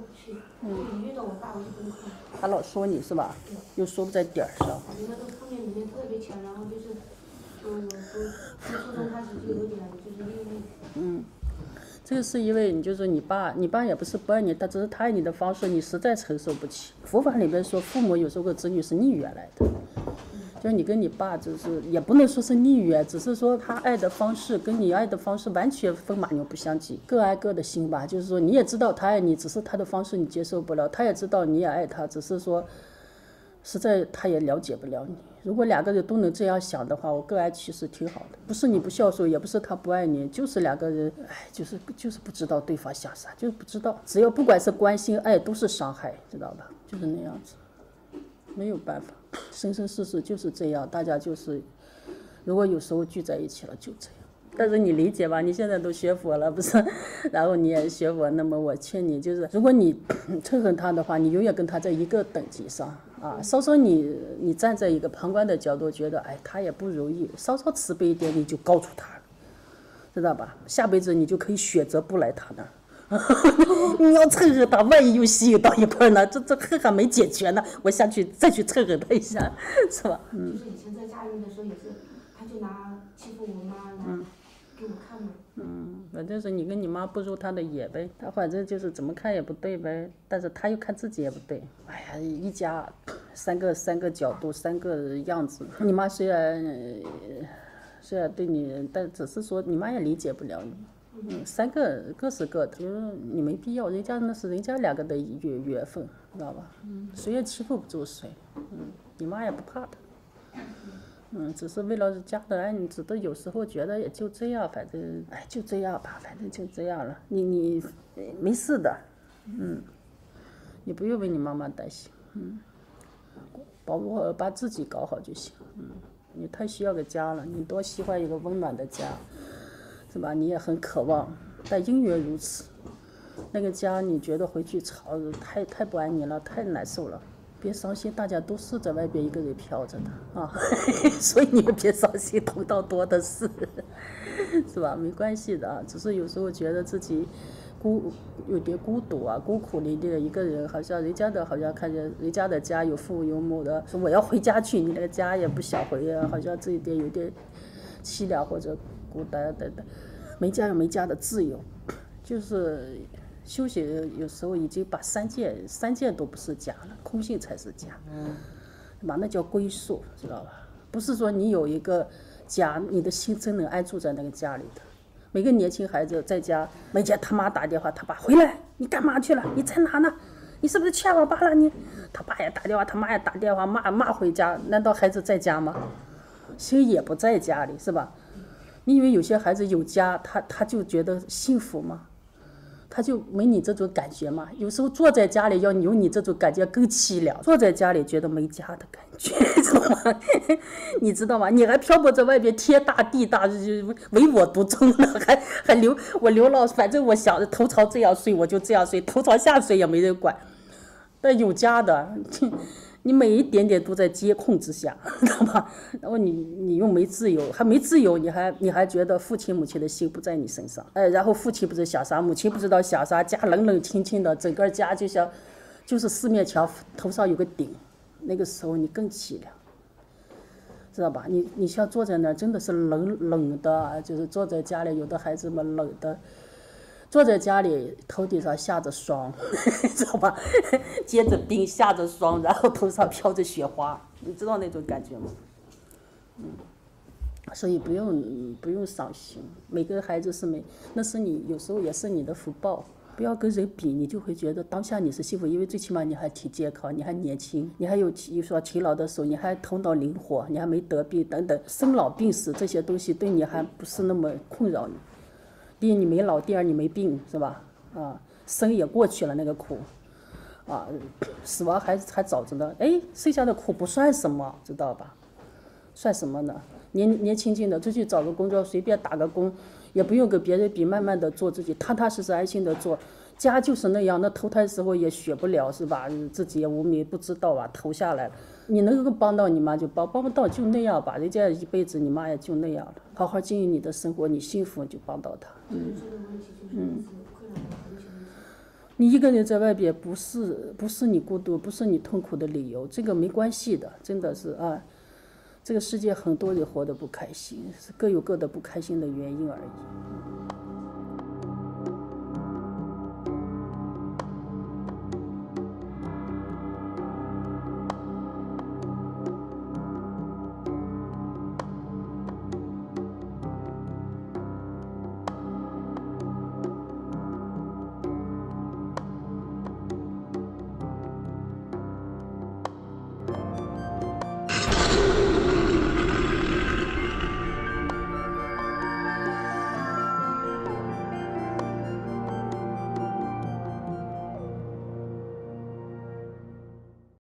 不去。嗯。遇到我爸我就崩溃。他老说你是吧？嗯、又说不在点儿上。反正他的负面能量特别强，然后就是，从初中开始就有点就是抑郁。嗯。 这个是因为你就说你爸也不是不爱你，他只是他爱你的方式你实在承受不起。佛法里边说，父母有时候跟子女是逆缘来的，就是你跟你爸就是也不能说是逆缘，只是说他爱的方式跟你爱的方式完全风马牛不相及，各爱各的心吧。就是说你也知道他爱你，只是他的方式你接受不了，他也知道你也爱他，只是说实在他也了解不了你。如果两个人都能这样想的话，我个人其实挺好的。不是你不孝顺，也不是他不爱你，就是两个人，哎，就是不知道对方想啥，就是不知道。只要不管是关心、爱，都是伤害，知道吧？就是那样子，没有办法，生生世世就是这样。大家就是，如果有时候聚在一起了，就这样。但是你理解吧？你现在都学佛了，不是？然后你也学佛，那么我劝你就是，如果你憎恨他的话，你永远跟他在一个等级上。 啊，稍稍你站在一个旁观的角度，觉得哎，他也不容易，稍稍慈悲一点，你就高出他了，知道吧？下辈子你就可以选择不来他那儿。你要蹭着他，万一又吸引到一块呢？这恨还没解决呢，我下去再去蹭着他一下，是吧？嗯。就是以前在家里的时候也是，他就拿欺负我妈来给我看嘛。嗯，反正是你跟你妈不如他的眼呗，他反正就是怎么看也不对呗，但是他又看自己也不对，哎呀，一家。 三个角度，三个样子。你妈虽然对你，但只是说你妈也理解不了你。嗯，三个各是各的，就是你没必要。人家那是人家两个的缘分，知道吧？嗯，谁也欺负不住谁。嗯，你妈也不怕他。嗯，只是为了家的爱，你只是有时候觉得也就这样，反正哎就这样吧，反正就这样了。你没事的，嗯，你不用为你妈妈担心，嗯。 把自己搞好就行。嗯，你太需要个家了，你多喜欢一个温暖的家，是吧？你也很渴望，但因缘如此，那个家你觉得回去吵，太不爱你了，太难受了。别伤心，大家都是在外边一个人飘着的啊，所以你也别伤心，同道多的是，是吧？没关系的啊，只是有时候觉得自己。 有点孤独啊，孤苦伶仃的一个人，好像人家的，好像看见人家的家有父有母的，说我要回家去，你那个家也不想回啊，好像这一点有点凄凉或者孤单等等。没家有没家的自由，就是修行有时候已经把三界都不是家了，空性才是家，对吧？那叫归宿，知道吧？不是说你有一个家，你的心真能安住在那个家里的。 每个年轻孩子在家，每天他妈打电话，他爸回来，你干嘛去了？你在哪呢？你是不是去网吧了？你，他爸也打电话，他妈也打电话，骂回家。难道孩子在家吗？心也不在家里，是吧？你以为有些孩子有家，他就觉得幸福吗？他就没你这种感觉吗？有时候坐在家里要有你这种感觉更凄凉，坐在家里觉得没家的感觉，知道吗？你知道吗？你还漂泊在外边，天大地大，唯我独尊了，还我流浪，反正我想着头朝这样睡我就这样睡，头朝下睡也没人管。但有家的，你每一点点都在监控之下，知道吗？然后你又没自由，还没自由，你还觉得父亲母亲的心不在你身上，哎，然后父亲不知想啥，母亲不知道想啥，家冷冷清清的，整个家就像，就是四面墙，头上有个顶，那个时候你更凄凉，知道吧？你像坐在那儿，真的是冷冷的，就是坐在家里，有的孩子们冷的。 坐在家里，头顶上下着霜，知道吧？接着冰，下着霜，然后头上飘着雪花，你知道那种感觉吗？嗯，所以不用伤心。每个孩子是那是你有时候也是你的福报。不要跟人比，你就会觉得当下你是幸福，因为最起码你还挺健康，你还年轻，你还有勤劳的手，你还头脑灵活，你还没得病等等。生老病死这些东西对你还不是那么困扰你。 第一，你没老；第二，你没病，是吧？啊，生也过去了，那个苦，啊，死亡还早着呢。哎，剩下的苦不算什么，知道吧？算什么呢？年轻轻的出去找个工作，随便打个工，也不用跟别人比，慢慢的做自己，踏踏实实、安心的做。家就是那样，那投胎时候也学不了，是吧？自己也无名，不知道啊，投下来了。你能够帮到你妈就帮不到就那样吧。人家一辈子你妈也就那样了。好好经营你的生活，你幸福就帮到她。嗯嗯你一个人在外边不是你孤独，不是你痛苦的理由，这个没关系的，真的是啊。这个世界很多人活得不开心，是各有各的不开心的原因而已。